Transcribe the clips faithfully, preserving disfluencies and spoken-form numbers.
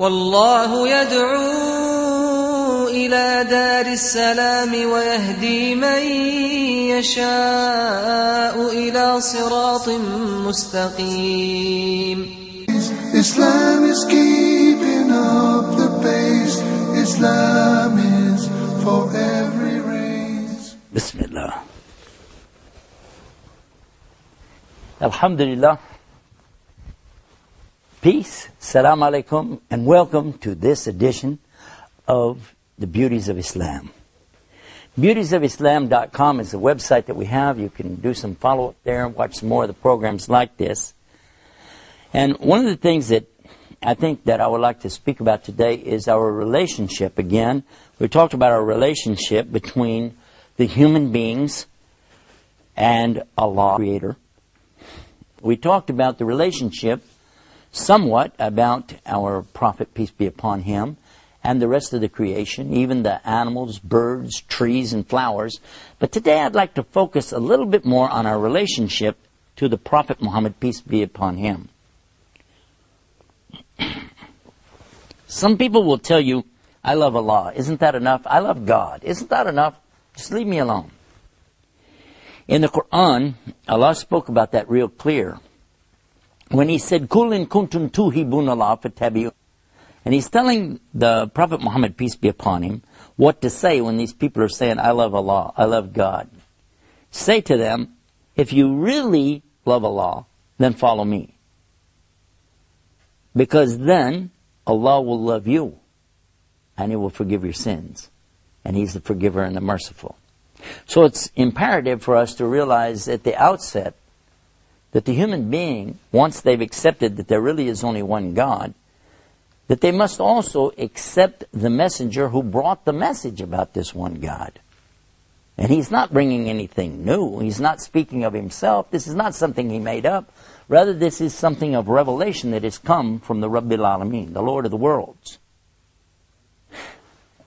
والله يدعو إلى دار السلام ويهدي من يشاء إلى صراط مستقيم. Islam is keeping up the pace. Islam is for every race. Bismillah. Alhamdulillah. Peace, salam alaikum, and welcome to this edition of the Beauties of Islam. Beauties of Islam dot com is the website that we have. You can do some follow-up there and watch some more of the programs like this. And one of the things that I think that I would like to speak about today is our relationship. Again, we talked about our relationship between the human beings and Allah, Creator. We talked about the relationship somewhat about our Prophet, peace be upon him, and the rest of the creation, even the animals, birds, trees, and flowers. But today I'd like to focus a little bit more on our relationship to the Prophet Muhammad, peace be upon him. Some people will tell you, I love Allah. Isn't that enough? I love God. Isn't that enough? Just leave me alone. In the Quran, Allah spoke about that real clear. When he said, Kul in kuntum tuhibun Allah fattabi'un. And he's telling the Prophet Muhammad, peace be upon him, what to say when these people are saying, I love Allah, I love God. Say to them, if you really love Allah, then follow me. Because then Allah will love you and he will forgive your sins. And he's the forgiver and the merciful. So it's imperative for us to realize at the outset that the human being, once they've accepted that there really is only one God, that they must also accept the messenger who brought the message about this one God. And he's not bringing anything new. He's not speaking of himself. This is not something he made up. Rather, this is something of revelation that has come from the Rabbil Alameen, the Lord of the worlds.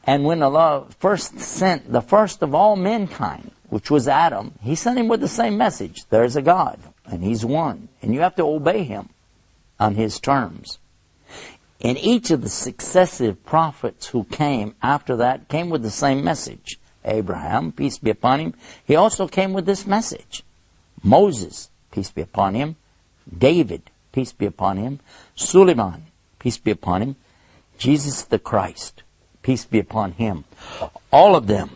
And when Allah first sent the first of all mankind, which was Adam, he sent him with the same message. There's a God, and he's one, and you have to obey him on his terms. And each of the successive prophets who came after that came with the same message. Abraham, peace be upon him, he also came with this message. Moses, peace be upon him. David, peace be upon him. Solomon, peace be upon him. Jesus the Christ, peace be upon him. All of them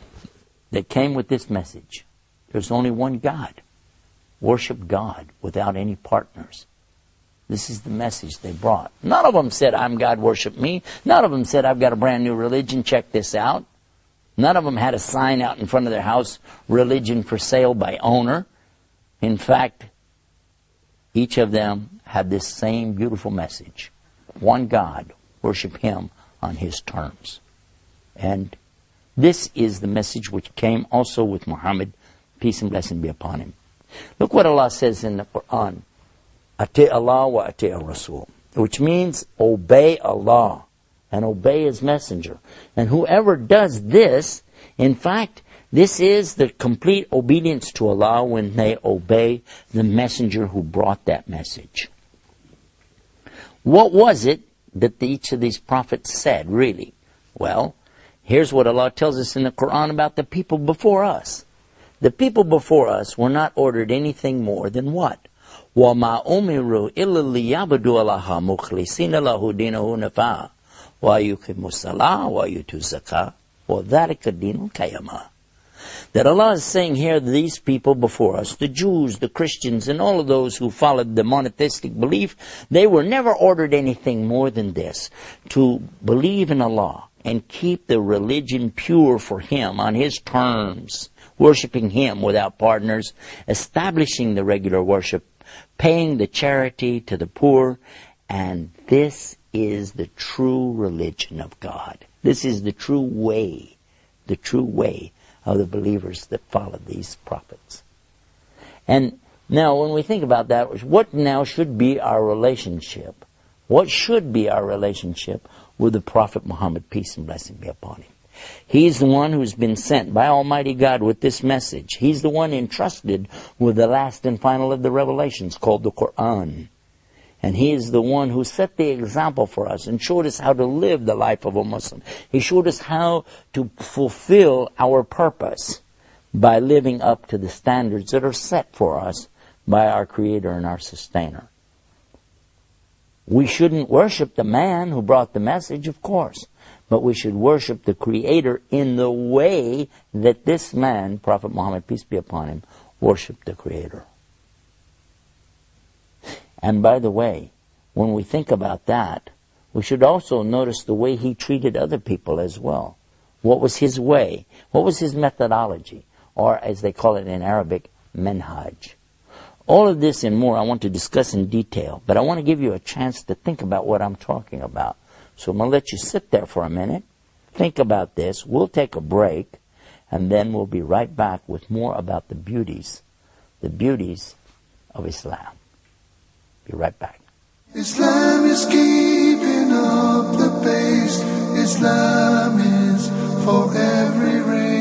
that came with this message. There's only one God. Worship God without any partners. This is the message they brought. None of them said, I'm God, worship me. None of them said, I've got a brand new religion, check this out. None of them had a sign out in front of their house, religion for sale by owner. In fact, each of them had this same beautiful message. One God, worship him on his terms. And this is the message which came also with Muhammad, peace and blessing be upon him. Look what Allah says in the Quran. Ati Allah wa ati Rasul, which means obey Allah and obey his messenger. And whoever does this, in fact, this is the complete obedience to Allah when they obey the messenger who brought that message. What was it that each of these prophets said, really? Well, here's what Allah tells us in the Quran about the people before us. The people before us were not ordered anything more than what? وَمَا أُمِرُوا إِلَّا لِيَعْبُدُوا اللَّهَ مُخْلِصِينَ لَهُ دِينَهُ نَفَاءً وَيُقِيمُوا الصَّلَاةَ وَيُؤْتُوا الزَّكَاةَ وَذَلِكَ الدِّينُ الْقَيِّمُ. That Allah is saying here, these people before us, the Jews, the Christians, and all of those who followed the monotheistic belief, they were never ordered anything more than this, to believe in Allah and keep the religion pure for him on his terms, worshiping him without partners, establishing the regular worship, paying the charity to the poor, and this is the true religion of God. This is the true way, the true way of the believers that follow these prophets. And now when we think about that, what now should be our relationship? What should be our relationship with the Prophet Muhammad, peace and blessing be upon him? He's the one who's been sent by Almighty God with this message. He's the one entrusted with the last and final of the revelations called the Quran. And he is the one who set the example for us and showed us how to live the life of a Muslim. He showed us how to fulfill our purpose by living up to the standards that are set for us by our Creator and our Sustainer. We shouldn't worship the man who brought the message, of course, but we should worship the Creator in the way that this man, Prophet Muhammad, peace be upon him, worshiped the Creator. And by the way, when we think about that, we should also notice the way he treated other people as well. What was his way? What was his methodology? Or as they call it in Arabic, manhaj. All of this and more I want to discuss in detail, but I want to give you a chance to think about what I'm talking about. So I'm going to let you sit there for a minute, think about this, we'll take a break, and then we'll be right back with more about the beauties, the beauties of Islam. Be right back. Islam is keeping up the pace. Islam is for every race.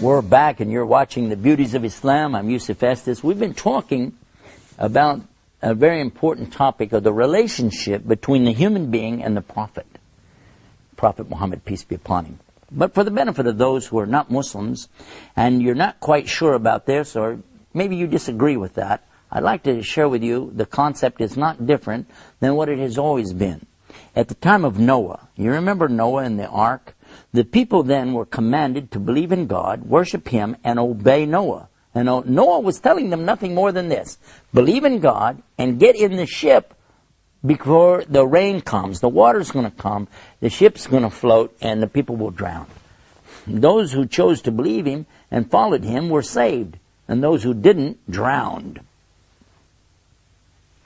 We're back and you're watching The Beauties of Islam. I'm Yusuf Estes. We've been talking about a very important topic of the relationship between the human being and the Prophet. Prophet Muhammad, peace be upon him. But for the benefit of those who are not Muslims and you're not quite sure about this, or maybe you disagree with that, I'd like to share with you the concept is not different than what it has always been. At the time of Noah, you remember Noah and the ark? The people then were commanded to believe in God, worship Him, and obey Noah. And Noah was telling them nothing more than this. Believe in God and get in the ship before the rain comes. The water's going to come, the ship's going to float, and the people will drown. Those who chose to believe Him and followed Him were saved, and those who didn't drowned.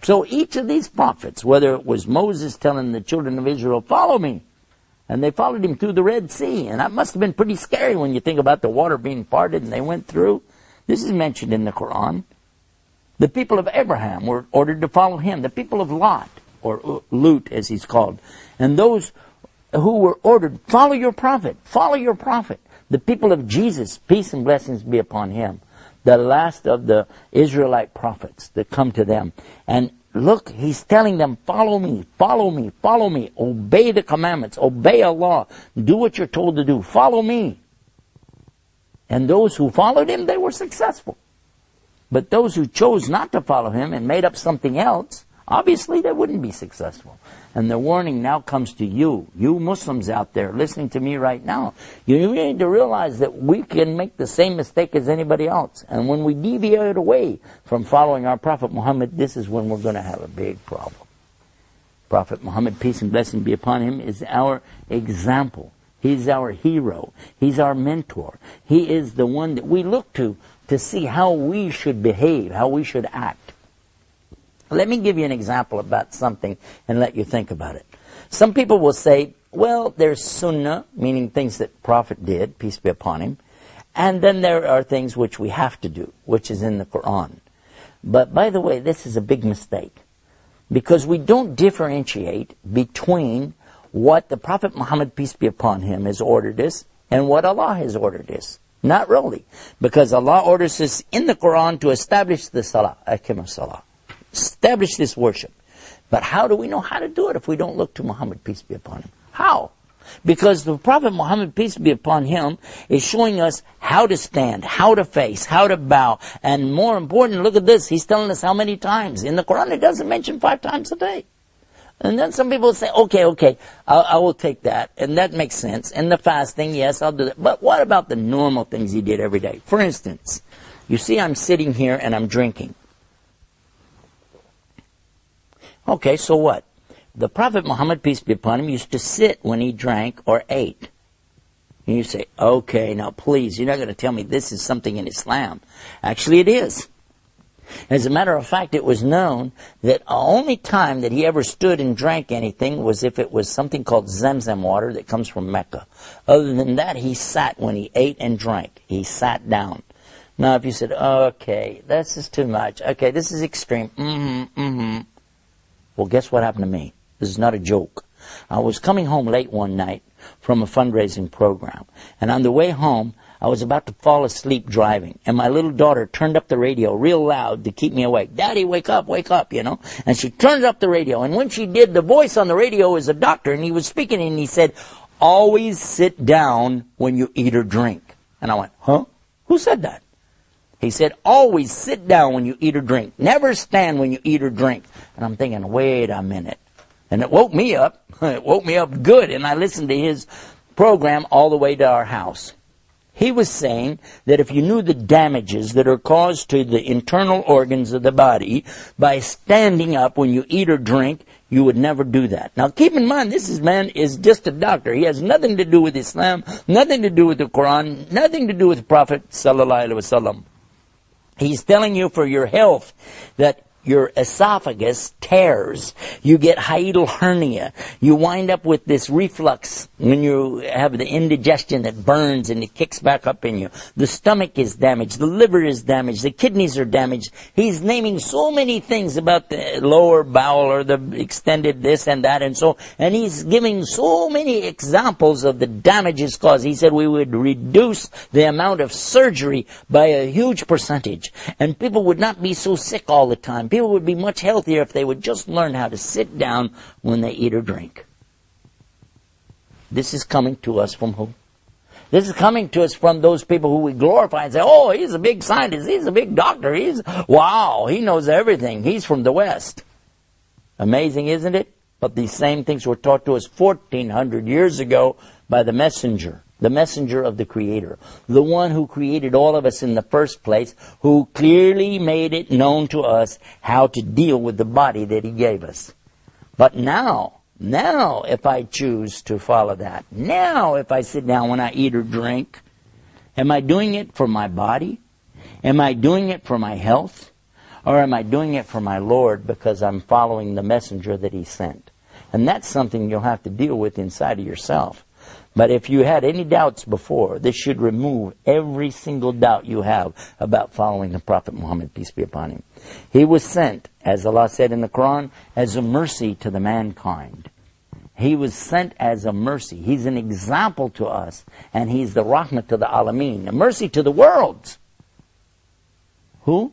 So each of these prophets, whether it was Moses telling the children of Israel, follow me, and they followed him through the Red Sea. And that must have been pretty scary when you think about the water being parted and they went through. This is mentioned in the Quran. The people of Abraham were ordered to follow him. The people of Lot, or Lut as he's called. And those who were ordered, follow your prophet, follow your prophet. The people of Jesus, peace and blessings be upon him. The last of the Israelite prophets that come to them. And look, he's telling them, follow me, follow me, follow me. Obey the commandments, obey Allah. Do what you're told to do, follow me. And those who followed him, they were successful. But those who chose not to follow him and made up something else, obviously they wouldn't be successful. And the warning now comes to you, you Muslims out there listening to me right now. You need to realize that we can make the same mistake as anybody else. And when we deviate away from following our Prophet Muhammad, this is when we're going to have a big problem. Prophet Muhammad, peace and blessing be upon him, is our example. He's our hero. He's our mentor. He is the one that we look to to see how we should behave, how we should act. Let me give you an example about something and let you think about it. Some people will say, well, there's sunnah, meaning things that Prophet did, peace be upon him. And then there are things which we have to do, which is in the Quran. But by the way, this is a big mistake. Because we don't differentiate between what the Prophet Muhammad, peace be upon him, has ordered us and what Allah has ordered us. Not really. Because Allah orders us in the Quran to establish the salah, akim salah. Establish this worship. But how do we know how to do it if we don't look to Muhammad, peace be upon him? How? Because the Prophet Muhammad, peace be upon him, is showing us how to stand, how to face, how to bow. And more important, look at this, he's telling us how many times. In the Quran, it doesn't mention five times a day. And then some people say, okay, okay, I'll, I will take that. And that makes sense. And the fasting, yes, I'll do that. But what about the normal things he did every day? For instance, you see I'm sitting here and I'm drinking. Okay, so what? The Prophet Muhammad, peace be upon him, used to sit when he drank or ate. And you say, okay, now please, you're not going to tell me this is something in Islam. Actually, it is. As a matter of fact, it was known that the only time that he ever stood and drank anything was if it was something called Zamzam water that comes from Mecca. Other than that, he sat when he ate and drank. He sat down. Now, if you said, okay, this is too much. Okay, this is extreme. Mm-hmm, mm-hmm. Well, guess what happened to me? This is not a joke. I was coming home late one night from a fundraising program. And on the way home, I was about to fall asleep driving. And my little daughter turned up the radio real loud to keep me awake. Daddy, wake up, wake up, you know. And she turned up the radio. And when she did, the voice on the radio was a doctor. And he was speaking and he said, always sit down when you eat or drink. And I went, huh? Who said that? He said, always sit down when you eat or drink. Never stand when you eat or drink. And I'm thinking, wait a minute. And it woke me up. It woke me up good. And I listened to his program all the way to our house. He was saying that if you knew the damages that are caused to the internal organs of the body by standing up when you eat or drink, you would never do that. Now, keep in mind, this is, man is just a doctor. He has nothing to do with Islam, nothing to do with the Quran, nothing to do with the Prophet Sallallahu Alaihi Wasallam. He's telling you for your health that your esophagus tears. You get hiatal hernia. You wind up with this reflux when you have the indigestion that burns and it kicks back up in you. The stomach is damaged. The liver is damaged. The kidneys are damaged. He's naming so many things about the lower bowel or the extended this and that and so. And he's giving so many examples of the damages caused. He said we would reduce the amount of surgery by a huge percentage. And people would not be so sick all the time. People would be much healthier if they would just learn how to sit down when they eat or drink. This is coming to us from who? This is coming to us from those people who we glorify and say, oh, he's a big scientist, he's a big doctor, he's, wow, he knows everything, he's from the West. Amazing, isn't it? But these same things were taught to us fourteen hundred years ago by the messenger. The messenger of the Creator, the one who created all of us in the first place, who clearly made it known to us how to deal with the body that he gave us. But now, now if I choose to follow that, now if I sit down when I eat or drink, am I doing it for my body? Am I doing it for my health? Or am I doing it for my Lord because I'm following the messenger that he sent? And that's something you'll have to deal with inside of yourself. But if you had any doubts before, this should remove every single doubt you have about following the Prophet Muhammad, peace be upon him. He was sent, as Allah said in the Quran, as a mercy to the mankind. He was sent as a mercy. He's an example to us, and he's the rahmah to the alameen, a mercy to the world. Who?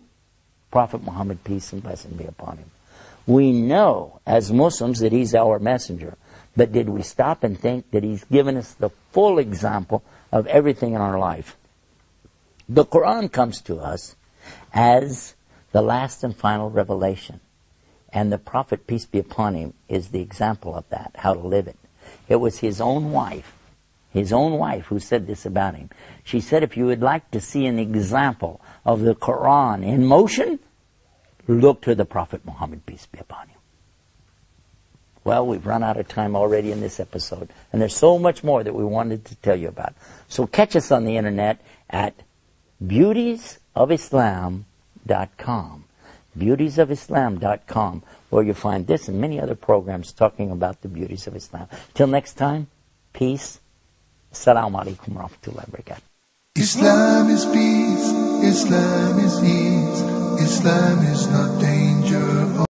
Prophet Muhammad, peace and blessing be upon him. We know, as Muslims, that he's our messenger. But did we stop and think that he's given us the full example of everything in our life? The Quran comes to us as the last and final revelation. And the Prophet, peace be upon him, is the example of that, how to live it. It was his own wife, his own wife who said this about him. She said, if you would like to see an example of the Quran in motion, look to the Prophet Muhammad, peace be upon him. Well, we've run out of time already in this episode, and there's so much more that we wanted to tell you about. So catch us on the internet at beauties of islam dot com, beauties of islam dot com, where you'll find this and many other programs talking about the beauties of Islam. Till next time, peace. Assalamu alaikum wa rahmatullahi wa barakatuh. Islam is peace, Islam is ease, Islam is not danger.